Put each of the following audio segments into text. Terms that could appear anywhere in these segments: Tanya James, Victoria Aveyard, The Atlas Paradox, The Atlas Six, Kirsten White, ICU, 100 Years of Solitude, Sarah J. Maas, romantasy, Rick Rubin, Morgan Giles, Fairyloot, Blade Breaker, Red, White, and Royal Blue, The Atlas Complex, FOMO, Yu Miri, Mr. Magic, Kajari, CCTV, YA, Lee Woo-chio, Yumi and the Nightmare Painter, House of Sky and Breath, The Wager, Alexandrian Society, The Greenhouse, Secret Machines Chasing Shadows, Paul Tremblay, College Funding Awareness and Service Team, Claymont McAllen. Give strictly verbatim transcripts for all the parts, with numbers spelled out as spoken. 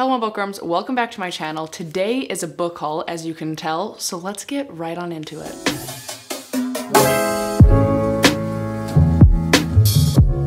Hello bookworms, welcome back to my channel. Today is a book haul, as you can tell, so let's get right on into it.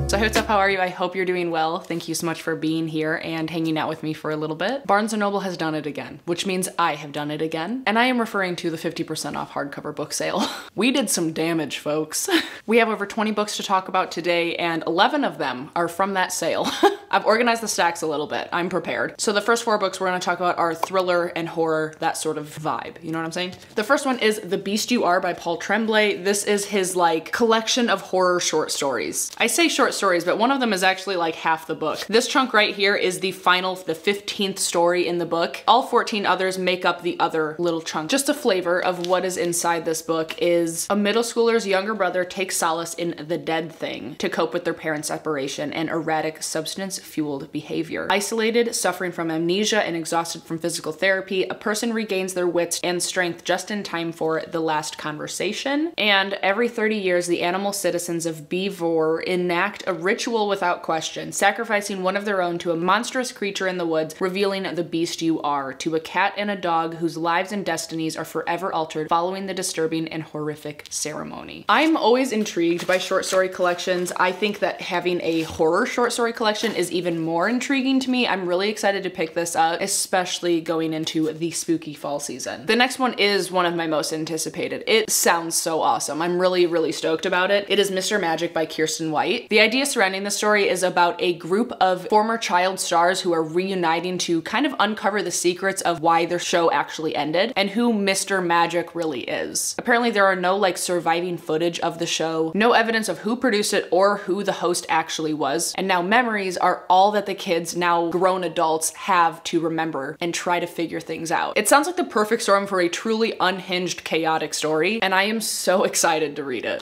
So what's up, how are you? I hope you're doing well. Thank you so much for being here and hanging out with me for a little bit. Barnes and Noble has done it again, which means I have done it again. And I am referring to the fifty percent off hardcover book sale. We did some damage, folks. We have over twenty books to talk about today and eleven of them are from that sale. I've organized the stacks a little bit. I'm prepared. So the first four books we're gonna talk about are thriller and horror, that sort of vibe. You know what I'm saying? The first one is The Beast You Are by Paul Tremblay. This is his like collection of horror short stories. I say short stories Stories, but one of them is actually like half the book. This chunk right here is the final, the fifteenth story in the book. All fourteen others make up the other little chunk. Just a flavor of what is inside this book is a middle schooler's younger brother takes solace in the dead thing to cope with their parents' separation and erratic substance-fueled behavior. Isolated, suffering from amnesia, and exhausted from physical therapy, a person regains their wits and strength just in time for the last conversation. And every thirty years, the animal citizens of Beevor enact a A ritual without question, sacrificing one of their own to a monstrous creature in the woods, revealing the beast you are, to a cat and a dog whose lives and destinies are forever altered following the disturbing and horrific ceremony. I'm always intrigued by short story collections. I think that having a horror short story collection is even more intriguing to me. I'm really excited to pick this up, especially going into the spooky fall season. The next one is one of my most anticipated. It sounds so awesome. I'm really, really stoked about it. It is Mister Magic by Kirsten White. The idea surrounding the story is about a group of former child stars who are reuniting to kind of uncover the secrets of why their show actually ended and who Mister Magic really is. Apparently there are no like surviving footage of the show, no evidence of who produced it or who the host actually was, and now memories are all that the kids, now grown adults, have to remember and try to figure things out. It sounds like the perfect storm for a truly unhinged, chaotic story, and I am so excited to read it.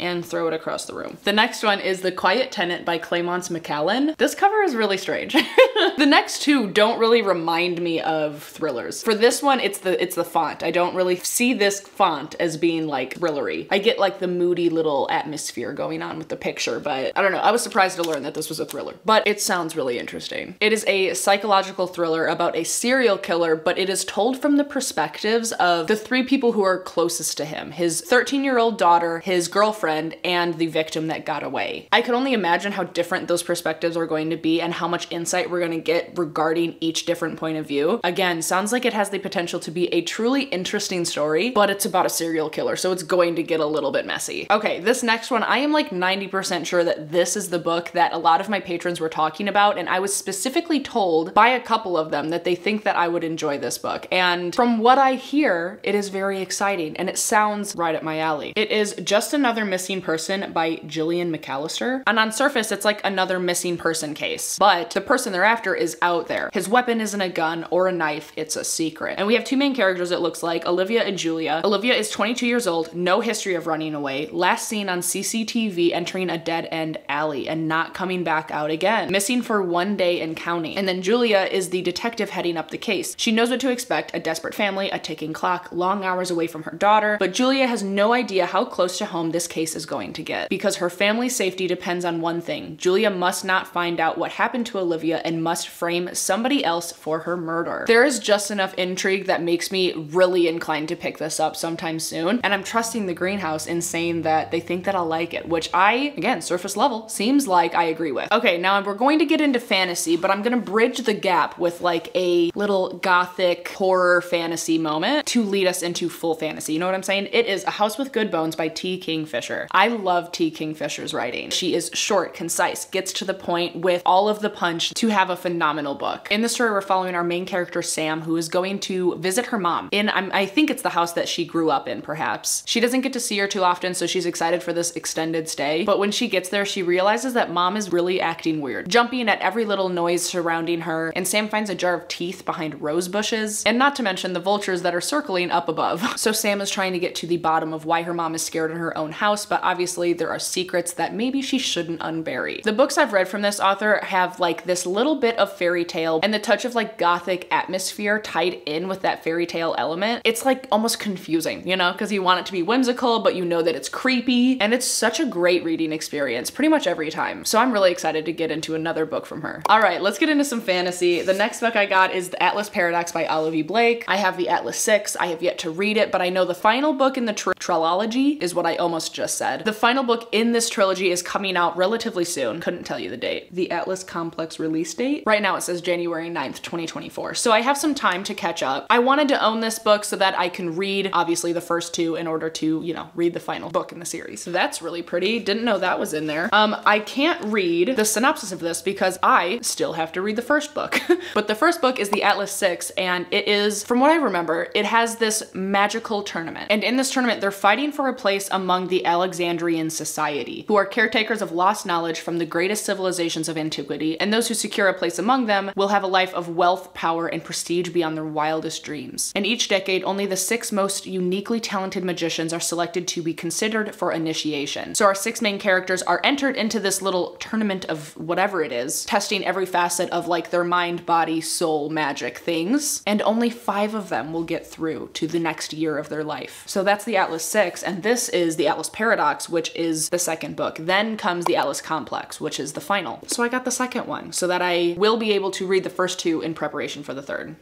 And throw it across the room. The next one is The Quiet Tenant by Claymont McAllen. This cover is really strange. The next two don't really remind me of thrillers. For this one, it's the it's the font. I don't really see this font as being like thrillery. I get like the moody little atmosphere going on with the picture, but I don't know. I was surprised to learn that this was a thriller, but it sounds really interesting. It is a psychological thriller about a serial killer, but it is told from the perspectives of the three people who are closest to him: his thirteen-year-old daughter, his girlfriend, and the victim that got away. I could only imagine how different those perspectives are going to be and how much insight we're gonna get regarding each different point of view. Again, sounds like it has the potential to be a truly interesting story, but it's about a serial killer, so it's going to get a little bit messy. Okay, this next one, I am like ninety percent sure that this is the book that a lot of my patrons were talking about, and I was specifically told by a couple of them that they think that I would enjoy this book. And from what I hear, it is very exciting, and it sounds right up my alley. It is Just Another Missing Person by Gillian McAllister. And on surface, it's like another missing person case, but the person they're after is out there. His weapon isn't a gun or a knife, it's a secret. And we have two main characters, it looks like, Olivia and Julia. Olivia is twenty-two years old, no history of running away, last seen on C C T V entering a dead-end alley and not coming back out again, missing for one day and counting. And then Julia is the detective heading up the case. She knows what to expect, a desperate family, a ticking clock, long hours away from her daughter, but Julia has no idea how close to home this case is going to get, because her family's safety depends on one thing. Julia must not find out what happened to Olivia and must frame somebody else for her murder. There is just enough intrigue that makes me really inclined to pick this up sometime soon, and I'm trusting the greenhouse in saying that they think that I'll like it, which I, again, surface level, seems like I agree with. Okay, now we're going to get into fantasy, but I'm gonna bridge the gap with like a little gothic horror fantasy moment to lead us into full fantasy. You know what I'm saying? It is A House With Good Bones by T. Kingfisher. I love T. Kingfisher's writing. She is short, concise, gets to the point with all of the punch to have a phenomenal book. In the story, we're following our main character, Sam, who is going to visit her mom in, I'm, I think it's the house that she grew up in, perhaps. She doesn't get to see her too often, so she's excited for this extended stay. But when she gets there, she realizes that mom is really acting weird, jumping at every little noise surrounding her, and Sam finds a jar of teeth behind rose bushes, and not to mention the vultures that are circling up above. So Sam is trying to get to the bottom of why her mom is scared in her own house, but obviously there are secrets that maybe she shouldn't unbury. The books I've read from this author have like this little bit of fairy tale and the touch of like gothic atmosphere tied in with that fairy tale element. It's like almost confusing, you know, because you want it to be whimsical, but you know that it's creepy, and it's such a great reading experience pretty much every time. So I'm really excited to get into another book from her. All right, let's get into some fantasy. The next book I got is The Atlas Paradox by Olivie Blake. I have The Atlas Six. I have yet to read it, but I know the final book in the tri trilogy is what I almost just said. The final book in this trilogy is coming out relatively soon. Couldn't tell you the date. The Atlas Complex release date. Right now it says January ninth, twenty twenty-four. So I have some time to catch up. I wanted to own this book so that I can read, obviously, the first two in order to, you know, read the final book in the series. So that's really pretty. Didn't know that was in there. Um, I can't read the synopsis of this because I still have to read the first book. But the first book is The Atlas Six, and it is, from what I remember, it has this magical tournament. And in this tournament, they're fighting for a place among the Alexandrian Society, who are caretakers of lost knowledge from the greatest civilizations of antiquity, and those who secure a place among them will have a life of wealth, power, and prestige beyond their wildest dreams. And each decade, only the six most uniquely talented magicians are selected to be considered for initiation. So our six main characters are entered into this little tournament of whatever it is, testing every facet of like their mind, body, soul, magic things, and only five of them will get through to the next year of their life. So that's The Atlas Six, and this is The Atlas Paradox, which is the second book. Then comes The Atlas Complex, which is the final. So I got the second one so that I will be able to read the first two in preparation for the third.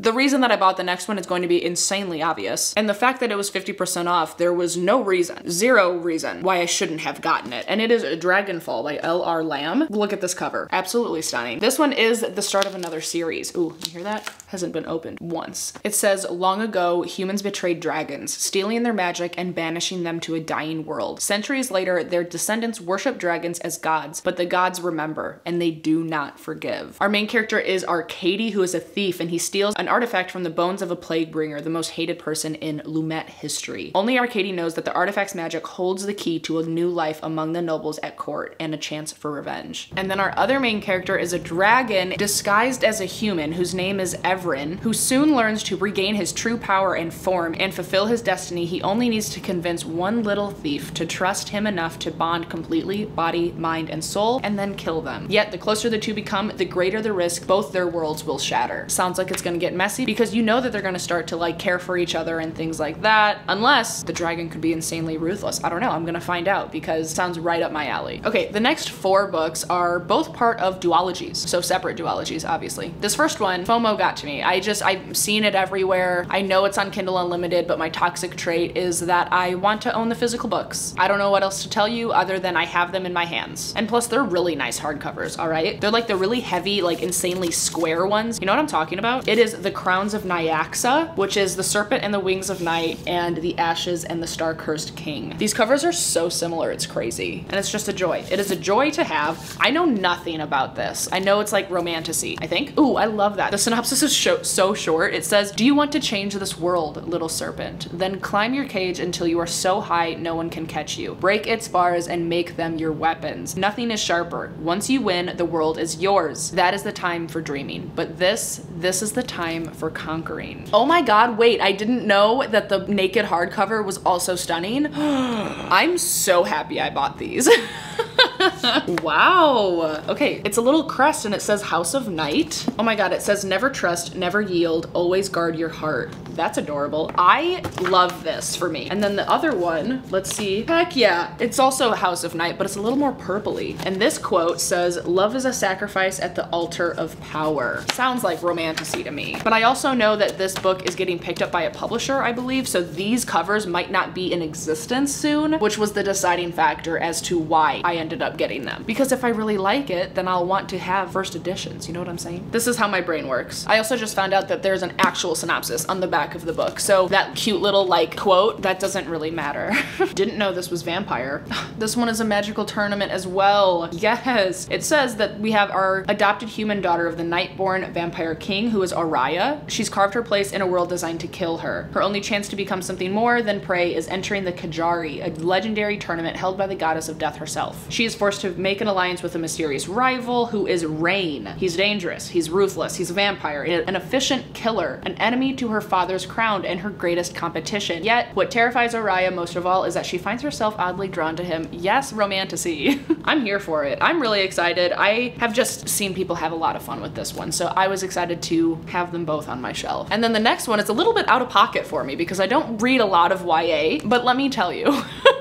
The reason that I bought the next one is going to be insanely obvious. And the fact that it was fifty percent off, there was no reason, zero reason why I shouldn't have gotten it. And it is Dragonfall by L R Lamb. Look at this cover, absolutely stunning. This one is the start of another series. Ooh, you hear that? Hasn't been opened once. It says, long ago, humans betrayed dragons, stealing their magic and banishing them to a dying world. Centuries later, their descendants worship dragons as gods, but the gods remember and they do not forgive. Our main character is Arcady, who is a thief, and he steals an artifact from the bones of a plague bringer, the most hated person in Lumet history. Only Arcady knows that the artifact's magic holds the key to a new life among the nobles at court and a chance for revenge. And then our other main character is a dragon disguised as a human whose name is Evren, who soon learns to regain his true power and form and fulfill his destiny. He only needs to convince one little thief to trust him enough to bond completely, body, mind, and soul, and then kill them. Yet the closer the two become, the greater the risk both their worlds will shatter. Sounds like it's gonna get messy because you know that they're gonna start to like care for each other and things like that, unless the dragon could be insanely ruthless. I don't know, I'm gonna find out because it sounds right up my alley. Okay, the next four books are both part of duologies, so separate duologies, obviously. This first one, FOMO got to me. I just, I've seen it everywhere. I know it's on Kindle Unlimited, but my toxic trait is that I want to own the physical books. I don't know what else to tell you other than I have them in my hands. And plus they're really nice hardcovers, all right? They're like the really heavy, like insanely square ones. You know what I'm talking about? It is The Crowns of Nyaxsa, which is The Serpent and the Wings of Night, and The Ashes and the Star Cursed King. These covers are so similar, it's crazy. And it's just a joy. It is a joy to have. I know nothing about this. I know it's like romantasy, I think. Ooh, I love that. The synopsis is so short. It says, do you want to change this world, little serpent? Then climb your cage until you are so high no one can catch you. Break its bars and make them your weapons. Nothing is sharper. Once you win, the world is yours. That is the time for dreaming. But this, this is the time for conquering. Oh my God, wait, I didn't know that the naked hardcover was also stunning. I'm so happy I bought these. Wow. Okay, it's a little crest and it says House of Night. Oh my God, it says never trust, never yield, always guard your heart. That's adorable. I love this for me. And then the other one, let's see. Heck yeah, it's also a House of Night, but it's a little more purpley. And this quote says, love is a sacrifice at the altar of power. Sounds like romantasy to me. But I also know that this book is getting picked up by a publisher, I believe. So these covers might not be in existence soon, which was the deciding factor as to why I ended up getting them. Because if I really like it, then I'll want to have first editions. You know what I'm saying? This is how my brain works. I also just found out that there's an actual synopsis on the back of the book. So that cute little like quote, that doesn't really matter. Didn't know this was vampire. This one is a magical tournament as well. Yes. It says that we have our adopted human daughter of the Nightborn vampire king, who is Araya. She's carved her place in a world designed to kill her. Her only chance to become something more than prey is entering the Kajari, a legendary tournament held by the goddess of death herself. She is forced to make an alliance with a mysterious rival who is Rain. He's dangerous. He's ruthless. He's a vampire, an efficient killer, an enemy to her father father's crown and her greatest competition. Yet, what terrifies Araya most of all is that she finds herself oddly drawn to him. Yes, romantasy. I'm here for it. I'm really excited. I have just seen people have a lot of fun with this one, so I was excited to have them both on my shelf. And then the next one is a little bit out of pocket for me because I don't read a lot of Y A, but let me tell you.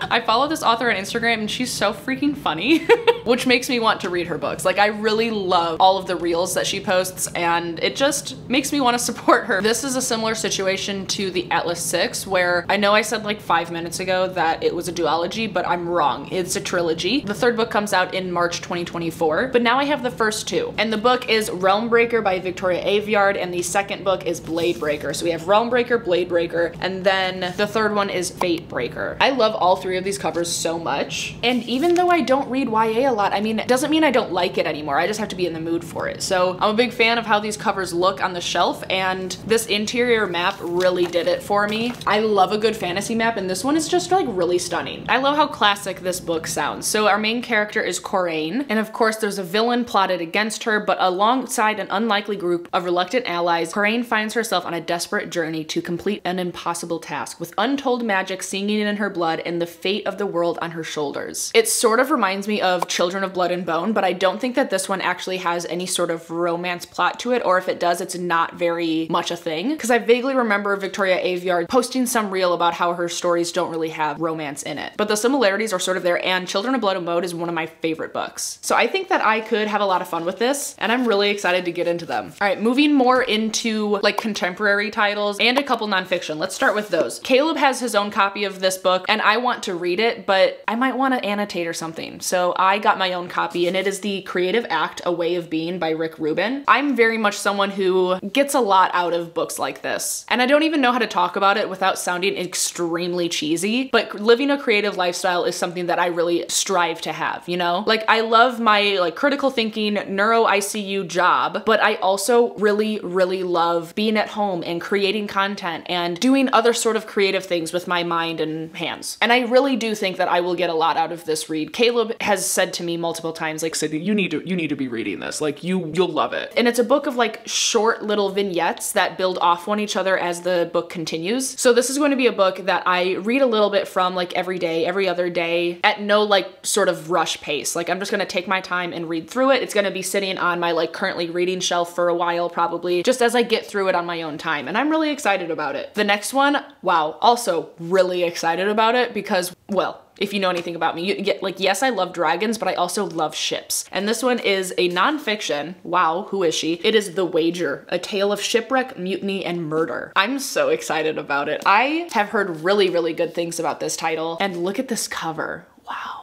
I follow this author on Instagram and she's so freaking funny, which makes me want to read her books. Like, I really love all of the reels that she posts and it just makes me want to support her. This is a similar situation to The Atlas Six, where I know I said like five minutes ago that it was a duology, but I'm wrong. It's a trilogy. The third book comes out in March twenty twenty-four, but now I have the first two. And the book is Realm Breaker by Victoria Aveyard and the second book is Blade Breaker. So we have Realm Breaker, Blade Breaker, and then the third one is Fate Breaker. I love all three of these covers so much. And even though I don't read Y A a lot, I mean, it doesn't mean I don't like it anymore. I just have to be in the mood for it. So I'm a big fan of how these covers look on the shelf and this interior map really did it for me. I love a good fantasy map and this one is just like really stunning. I love how classic this book sounds. So our main character is Coraine and of course there's a villain plotted against her, but alongside an unlikely group of reluctant allies, Coraine finds herself on a desperate journey to complete an impossible task with untold magic singing in her blood and the fate of the world on her shoulders. It sort of reminds me of Children of Blood and Bone, but I don't think that this one actually has any sort of romance plot to it, or if it does, it's not very much a thing. Because I vaguely remember Victoria Aveyard posting some reel about how her stories don't really have romance in it. But the similarities are sort of there, and Children of Blood and Bone is one of my favorite books. So I think that I could have a lot of fun with this, and I'm really excited to get into them. All right, moving more into like contemporary titles and a couple nonfiction. Let's start with those. Caleb has his own copy of this book, and I want to read it, but I might want to annotate or something. So I got my own copy, and it is The Creative Act A Way of Being by Rick Rubin. I'm very much someone who gets a lot out of books like this, and I don't even know how to talk about it without sounding extremely cheesy, but living a creative lifestyle is something that I really strive to have, you know? Like, I love my like critical thinking, neuro I C U job, but I also really, really love being at home and creating content and doing other sort of creative things with my mind and hands. And I really do think that I will get a lot out of this read. Caleb has said to me multiple times, like, Sydney, you need to, you need to be reading this. Like, you, you'll love it. And it's a book of like short little vignettes that build off one each other as the book continues. So this is going to be a book that I read a little bit from like every day, every other day, at no like sort of rush pace. Like, I'm just gonna take my time and read through it. It's gonna be sitting on my like currently reading shelf for a while, probably, just as I get through it on my own time. And I'm really excited about it. The next one, wow, also really excited about it because, well, if you know anything about me, you get like, yes, I love dragons, but I also love ships. And this one is a nonfiction. Wow, who is she? It is The Wager, a tale of shipwreck, mutiny, and murder. I'm so excited about it. I have heard really, really good things about this title. And look at this cover. Wow.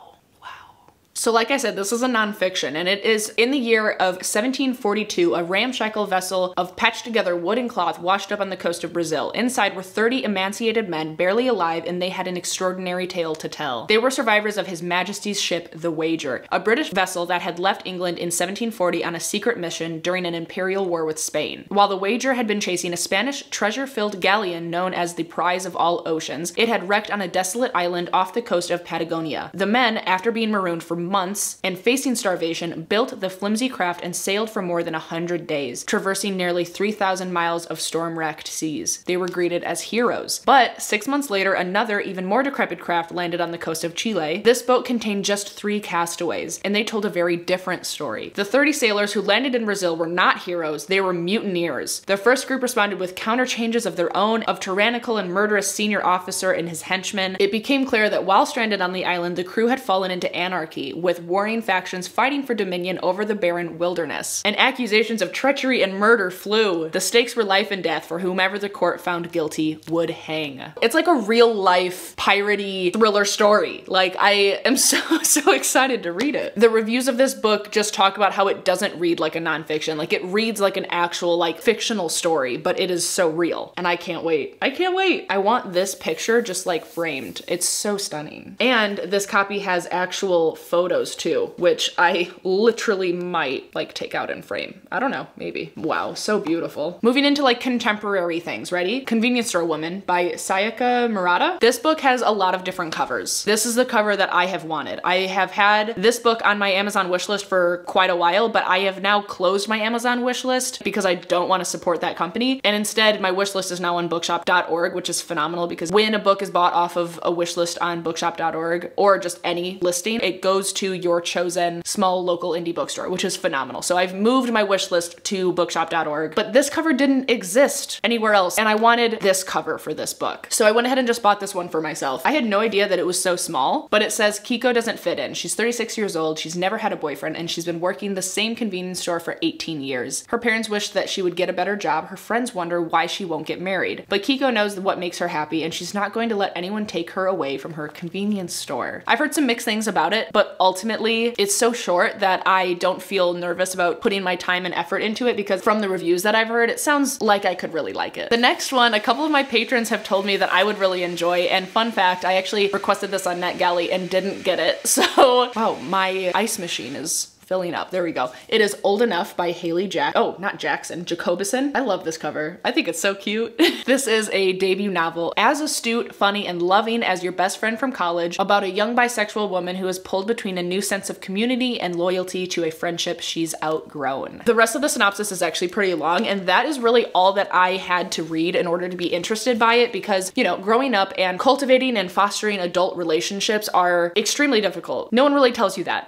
So like I said, this is a nonfiction, and it is in the year of seventeen forty-two, a ramshackle vessel of patched together wood and cloth washed up on the coast of Brazil. Inside were thirty emaciated men, barely alive, and they had an extraordinary tale to tell. They were survivors of His Majesty's ship, The Wager, a British vessel that had left England in seventeen forty on a secret mission during an imperial war with Spain. While The Wager had been chasing a Spanish treasure-filled galleon known as the Prize of All Oceans, it had wrecked on a desolate island off the coast of Patagonia. The men, after being marooned for months and facing starvation, built the flimsy craft and sailed for more than a hundred days, traversing nearly three thousand miles of storm-wracked seas. They were greeted as heroes. But six months later, another, even more decrepit craft landed on the coast of Chile. This boat contained just three castaways, and they told a very different story. The thirty sailors who landed in Brazil were not heroes, they were mutineers. The first group responded with counterchanges of their own, of tyrannical and murderous senior officer and his henchmen. It became clear that while stranded on the island, the crew had fallen into anarchy, with warring factions fighting for dominion over the barren wilderness. And accusations of treachery and murder flew. The stakes were life and death, for whomever the court found guilty would hang. It's like a real life piratey thriller story. Like, I am so, so excited to read it. The reviews of this book just talk about how it doesn't read like a nonfiction. Like, it reads like an actual like fictional story, but it is so real. And I can't wait. I can't wait. I want this picture just like framed. It's so stunning. And this copy has actual photos photos too, which I literally might like take out and frame. I don't know, maybe. Wow, so beautiful. Moving into like contemporary things, ready? Convenience Store Woman by Sayaka Murata. This book has a lot of different covers. This is the cover that I have wanted. I have had this book on my Amazon wishlist for quite a while, but I have now closed my Amazon wishlist because I don't want to support that company. And instead my wishlist is now on bookshop dot org, which is phenomenal because when a book is bought off of a wishlist on bookshop dot org or just any listing, it goes to your chosen small local indie bookstore, which is phenomenal. So I've moved my wishlist to bookshop dot org, but this cover didn't exist anywhere else. And I wanted this cover for this book. So I went ahead and just bought this one for myself. I had no idea that it was so small, but it says Kiko doesn't fit in. She's thirty-six years old. She's never had a boyfriend and she's been working the same convenience store for eighteen years. Her parents wish that she would get a better job. Her friends wonder why she won't get married, but Kiko knows what makes her happy and she's not going to let anyone take her away from her convenience store. I've heard some mixed things about it, but ultimately it's so short that I don't feel nervous about putting my time and effort into it because from the reviews that I've heard, it sounds like I could really like it. The next one, a couple of my patrons have told me that I would really enjoy, and fun fact, I actually requested this on NetGalley and didn't get it. So, wow, my ice machine is filling up. There we go. It is Old Enough by Haley Jack. Oh, not Jackson, Jacobison. I love this cover. I think it's so cute. This is a debut novel as astute, funny, and loving as your best friend from college about a young bisexual woman who is pulled between a new sense of community and loyalty to a friendship she's outgrown. The rest of the synopsis is actually pretty long, and that is really all that I had to read in order to be interested by it because, you know, growing up and cultivating and fostering adult relationships are extremely difficult. No one really tells you that.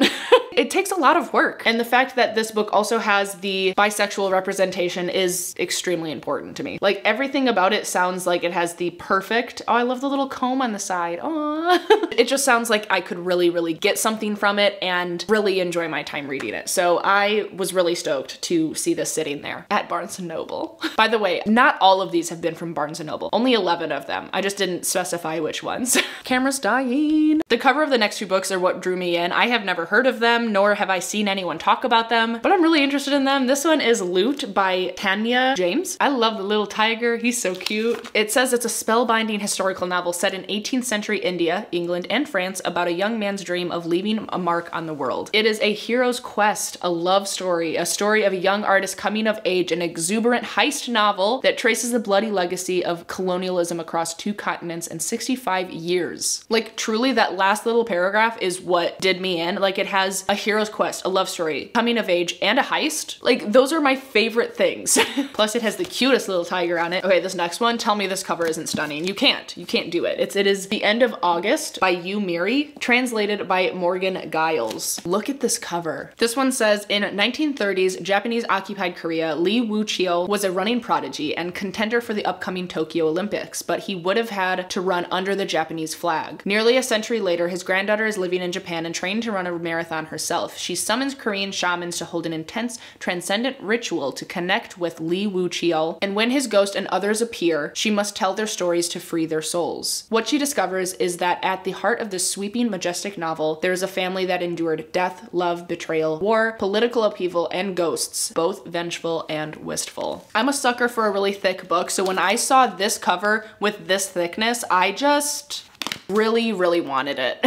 It takes a lot of work. And the fact that this book also has the bisexual representation is extremely important to me. Like everything about it sounds like it has the perfect, oh, I love the little comb on the side, aw. It just sounds like I could really, really get something from it and really enjoy my time reading it. So I was really stoked to see this sitting there at Barnes and Noble. By the way, not all of these have been from Barnes and Noble, only eleven of them. I just didn't specify which ones. Camera's dying. The cover of the next two books are what drew me in. I have never heard of them, nor have I seen anyone talk about them, but I'm really interested in them. This one is Loot by Tanya James. I love the little tiger. He's so cute. It says it's a spellbinding historical novel set in eighteenth century India, England, and France about a young man's dream of leaving a mark on the world. It is a hero's quest, a love story, a story of a young artist coming of age, an exuberant heist novel that traces the bloody legacy of colonialism across two continents in sixty-five years. Like truly that last little paragraph is what did me in. Like it has a hero's quest, a love story, coming of age, and a heist. Like those are my favorite things. Plus it has the cutest little tiger on it. Okay, this next one, tell me this cover isn't stunning. You can't, you can't do it. It's, it is The End of August by Yu Miri, translated by Morgan Giles. Look at this cover. This one says, in nineteen thirties, Japanese occupied Korea, Lee Woo-chio was a running prodigy and contender for the upcoming Tokyo Olympics, but he would have had to run under the Japanese flag. Nearly a century later, his granddaughter is living in Japan and trained to run a marathon herself. Herself. She summons Korean shamans to hold an intense, transcendent ritual to connect with Lee Woo-chio, and when his ghost and others appear, she must tell their stories to free their souls. What she discovers is that at the heart of this sweeping, majestic novel, there is a family that endured death, love, betrayal, war, political upheaval, and ghosts, both vengeful and wistful. I'm a sucker for a really thick book, so when I saw this cover with this thickness, I just really, really wanted it.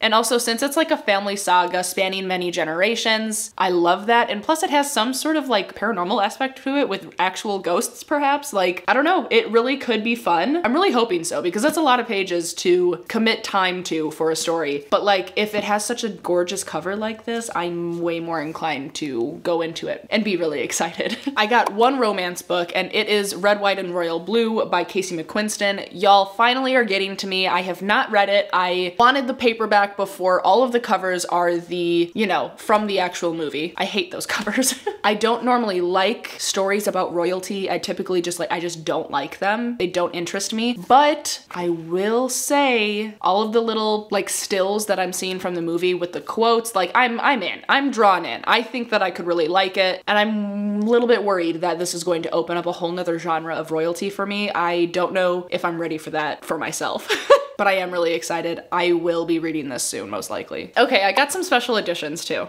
And also, since it's like a family saga spanning many generations, I love that. And plus it has some sort of like paranormal aspect to it with actual ghosts, perhaps. Like, I don't know, it really could be fun. I'm really hoping so because that's a lot of pages to commit time to for a story. But like, if it has such a gorgeous cover like this, I'm way more inclined to go into it and be really excited. I got one romance book and it is Red, White, and Royal Blue by Casey McQuiston. Y'all finally are getting to me. I have not read it. I wanted the paperback before. All of the covers are the, you know, from the actual movie. I hate those covers. I don't normally like stories about royalty. I typically just like, I just don't like them. They don't interest me, but I will say all of the little like stills that I'm seeing from the movie with the quotes, like I'm, I'm in, I'm drawn in. I think that I could really like it. And I'm a little bit worried that this is going to open up a whole nother genre of royalty for me. I don't know if I'm ready for that for myself. But I am really excited. I will be reading this soon, most likely. Okay, I got some special editions too.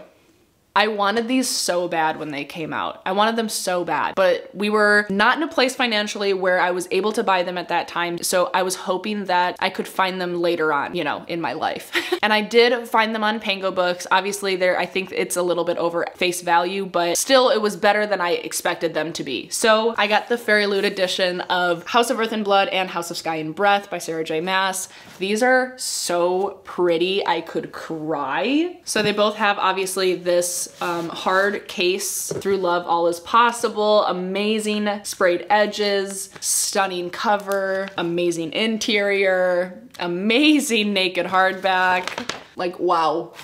I wanted these so bad when they came out. I wanted them so bad, but we were not in a place financially where I was able to buy them at that time. So I was hoping that I could find them later on, you know, in my life. And I did find them on Pango Books. Obviously there, I think it's a little bit over face value, but still it was better than I expected them to be. So I got the Fairyloot edition of House of Earth and Blood and House of Sky and Breath by Sarah J Maas. These are so pretty, I could cry. So they both have obviously this Um, hard case, Through Love All Is Possible, amazing sprayed edges, stunning cover, amazing interior, amazing naked hardback, like wow.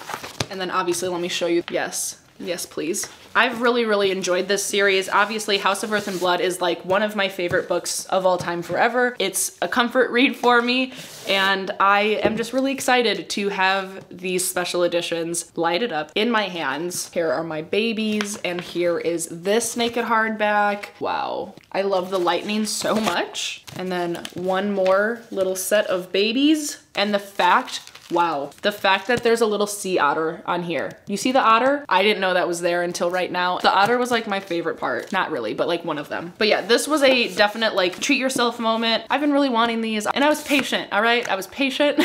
And then obviously let me show you, yes, yes please. I've really, really enjoyed this series. Obviously, House of Earth and Blood is like one of my favorite books of all time forever. It's a comfort read for me, and I am just really excited to have these special editions lighted up in my hands. Here are my babies, and here is this naked hardback. Wow. I love the lightning so much. And then one more little set of babies, and the fact Wow. The fact that there's a little sea otter on here. You see the otter? I didn't know that was there until right now. The otter was like my favorite part. Not really, but like one of them. But yeah, this was a definite like treat yourself moment. I've been really wanting these and I was patient, all right? I was patient.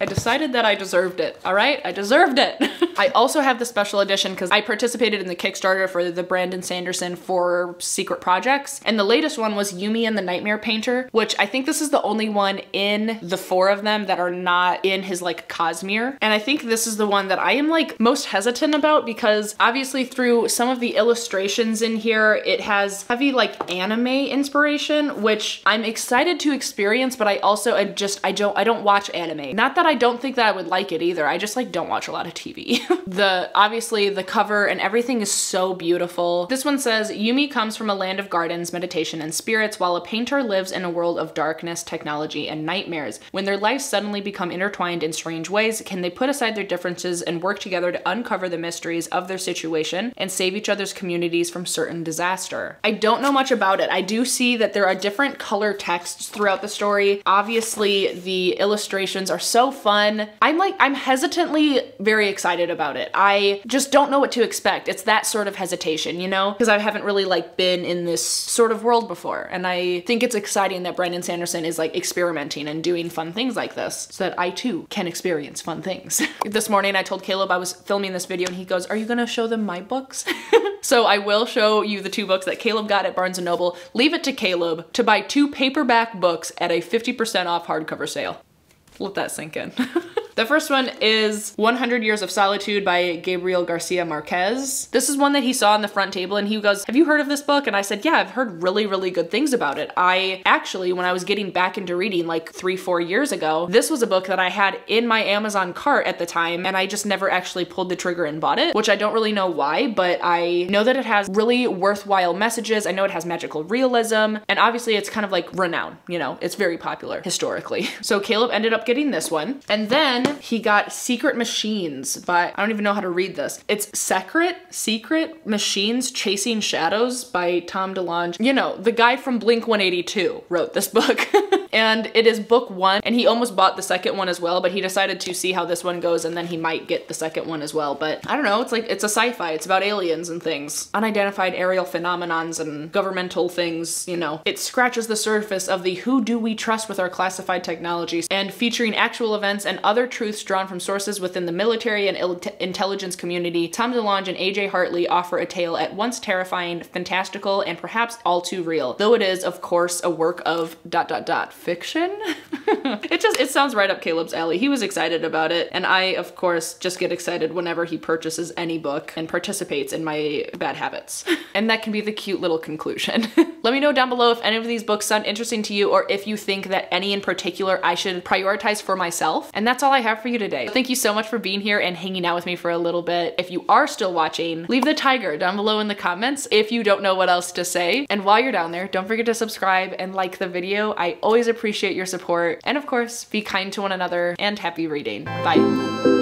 I decided that I deserved it, all right? I deserved it. I also have the special edition because I participated in the Kickstarter for the Brandon Sanderson for secret projects. And the latest one was Yumi and the Nightmare Painter, which I think this is the only one in the four of them that are not in his like Cosmere. And I think this is the one that I am like most hesitant about because obviously through some of the illustrations in here, it has heavy like anime inspiration, which I'm excited to experience, but I also I just, I don't, I don't watch anime. Not that I don't think that I would like it either. I just like don't watch a lot of T V. The, obviously the cover and everything is so beautiful. This one says, Yumi comes from a land of gardens, meditation and spirits, while a painter lives in a world of darkness, technology, and nightmares. When their lives suddenly become intertwined in strange ways, can they put aside their differences and work together to uncover the mysteries of their situation and save each other's communities from certain disaster? I don't know much about it. I do see that there are different color texts throughout the story. Obviously, the illustrations are so fun. I'm like, I'm hesitantly very excited about it. I just don't know what to expect. It's that sort of hesitation, you know, because I haven't really like been in this sort of world before. And I think it's exciting that Brandon Sanderson is like experimenting and doing fun things like this so that I too can experience fun things. This morning I told Caleb I was filming this video and he goes, are you gonna show them my books? So I will show you the two books that Caleb got at Barnes and Noble. Leave it to Caleb to buy two paperback books at a fifty percent off hardcover sale. Let that sink in. The first one is one hundred Years of Solitude by Gabriel Garcia Marquez. This is one that he saw on the front table and he goes, have you heard of this book? And I said, yeah, I've heard really, really good things about it. I actually, when I was getting back into reading like three, four years ago, this was a book that I had in my Amazon cart at the time and I just never actually pulled the trigger and bought it, which I don't really know why, but I know that it has really worthwhile messages. I know it has magical realism and obviously it's kind of like renowned, you know, it's very popular historically. So Caleb ended up getting this one. And then he got Secret Machines by, I don't even know how to read this. It's Secret, Secret Machines Chasing Shadows by Tom DeLonge. You know, the guy from Blink one eighty-two wrote this book. And it is book one and he almost bought the second one as well, but he decided to see how this one goes and then he might get the second one as well. But I don't know, it's like, it's a sci-fi, it's about aliens and things. Unidentified aerial phenomenons and governmental things, you know. It scratches the surface of the who do we trust with our classified technologies and featuring actual events and other truths drawn from sources within the military and intelligence community, Tom DeLonge and A J Hartley offer a tale at once terrifying, fantastical, and perhaps all too real, though it is, of course, a work of dot dot dot fiction. It just, it sounds right up Caleb's alley. He was excited about it, and I, of course, just get excited whenever he purchases any book and participates in my bad habits. And that can be the cute little conclusion. Let me know down below if any of these books sound interesting to you or if you think that any in particular I should prioritize for myself. And that's all I have for you today. Thank you so much for being here and hanging out with me for a little bit. If you are still watching, leave the tiger down below in the comments if you don't know what else to say. And while you're down there, don't forget to subscribe and like the video. I always appreciate your support. And of course, be kind to one another and happy reading. Bye.